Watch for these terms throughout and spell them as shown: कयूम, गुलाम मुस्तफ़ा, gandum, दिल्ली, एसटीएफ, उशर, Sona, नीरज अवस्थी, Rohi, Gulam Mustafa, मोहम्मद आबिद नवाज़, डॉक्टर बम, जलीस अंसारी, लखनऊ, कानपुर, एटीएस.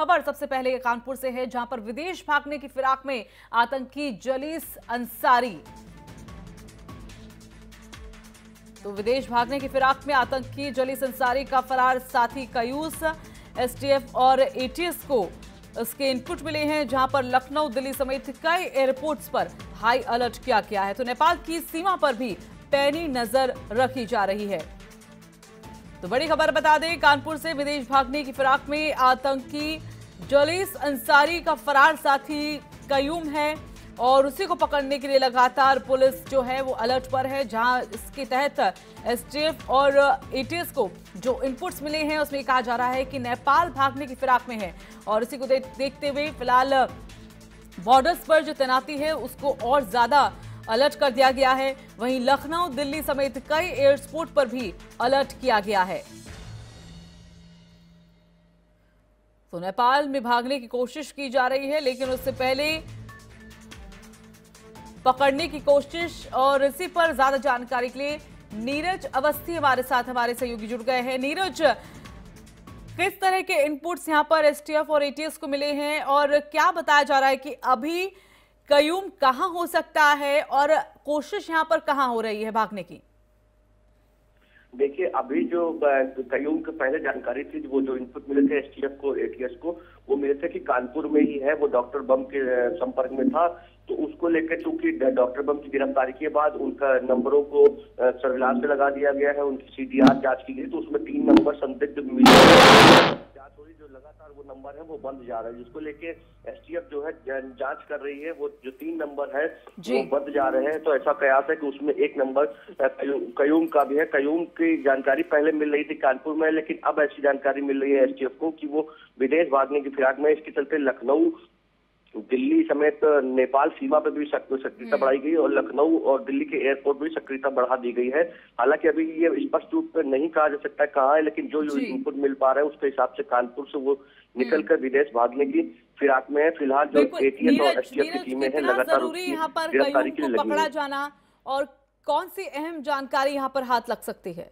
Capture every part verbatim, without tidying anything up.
खबर सबसे पहले कानपुर से है, जहां पर विदेश भागने की फिराक में आतंकी जलीस अंसारी तो विदेश भागने की फिराक में आतंकी जलीस अंसारी का फरार साथी कयूम, एसटीएफ और एटीएस को इसके इनपुट मिले हैं, जहां पर लखनऊ, दिल्ली समेत कई एयरपोर्ट्स पर हाई अलर्ट किया गया है। तो नेपाल की सीमा पर भी पैनी नजर रखी जा रही है। तो बड़ी खबर बता दें, कानपुर से विदेश भागने की फिराक में आतंकी जलीस अंसारी का फरार साथी कयूम है और उसी को पकड़ने के लिए लगातार पुलिस जो है वो अलर्ट पर है, जहां इसके तहत एसटीएफ और एटीएस को जो इनपुट्स मिले हैं उसमें कहा जा रहा है कि नेपाल भागने की फिराक में है और इसी को दे, देखते हुए फिलहाल बॉर्डर्स पर जो तैनाती है उसको और ज्यादा अलर्ट कर दिया गया है। वहीं लखनऊ, दिल्ली समेत कई एयरपोर्ट पर भी अलर्ट किया गया है। तो नेपाल में भागने की कोशिश की जा रही है, लेकिन उससे पहले पकड़ने की कोशिश और इसी पर ज्यादा जानकारी के लिए नीरज अवस्थी हमारे साथ, हमारे सहयोगी जुड़ गए हैं। नीरज, किस तरह के इनपुट्स यहां पर एसटीएफ और एटीएस को मिले हैं और क्या बताया जा रहा है कि अभी कयूम कहां हो सकता है और कोशिश यहां पर कहां हो रही है भागने की? देखिए, अभी जो कयूम के पहले जानकारी थी, वो जो इनपुट मिले थे एसटीएफ को, एटीएस को, वो मिले थे कि कानपुर में ही है, वो डॉक्टर बम के संपर्क में था। तो उसको लेकर, चूंकि डॉक्टर बम की गिरफ्तारी के बाद उनका नंबरों को सर्विलांस पे लगा दिया गया है, उनकी सीडीआर जांच की गई, तो उसमें तीन नंबर संदिग्ध मिले, जो लगातार वो नंबर है वो बंद जा रहा है, जिसको लेके एसटीएफ जो है जांच कर रही है। वो जो तीन नंबर है वो बंद जा रहे हैं, तो ऐसा कयास है कि उसमें एक नंबर कयूम का भी है। कयूम की जानकारी पहले मिल रही थी कानपुर में, लेकिन अब ऐसी जानकारी मिल रही है एसटीएफ को कि वो विदेश भागने की फिराक में। इसके चलते लखनऊ, दिल्ली समेत नेपाल सीमा पर भी सक्रियता बढ़ाई गई और लखनऊ और दिल्ली के एयरपोर्ट पर भी सक्रियता बढ़ा दी गई है। हालांकि अभी ये स्पष्ट रूप से नहीं कहा जा सकता कहाँ है, लेकिन जो इनपुट मिल पा रहा है उसके हिसाब से कानपुर से वो निकलकर विदेश भागने की फिराक में है। फिलहाल जो एटीएस और एसटीएफ की टीमें हैं लगातार गिरफ्तारी के लिए लगी पकड़ा जाना, और कौन सी अहम जानकारी यहाँ पर हाथ लग सकती है?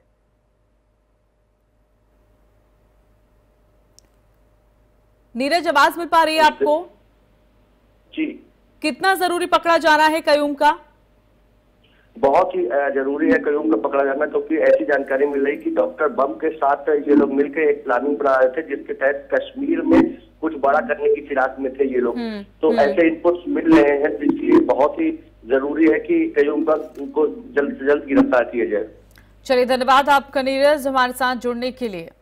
नीरज, आवाज मिल पा रही है आपको? जी, कितना जरूरी पकड़ा जाना है कयूम का? बहुत ही जरूरी है कयूम का पकड़ा जाना, क्योंकि तो ऐसी जानकारी मिल रही कि डॉक्टर बम के साथ ये लोग मिलकर एक प्लानिंग बना रहे थे, जिसके तहत कश्मीर में कुछ बड़ा करने की फिराक में थे ये लोग। तो ऐसे इनपुट्स मिल रहे हैं, तो इसलिए बहुत ही जरूरी है कि कयूम का उनको जल्द से जल्द गिरफ्तार किया जाए। चलिए, धन्यवाद आपका नीरज, हमारे साथ जुड़ने के लिए।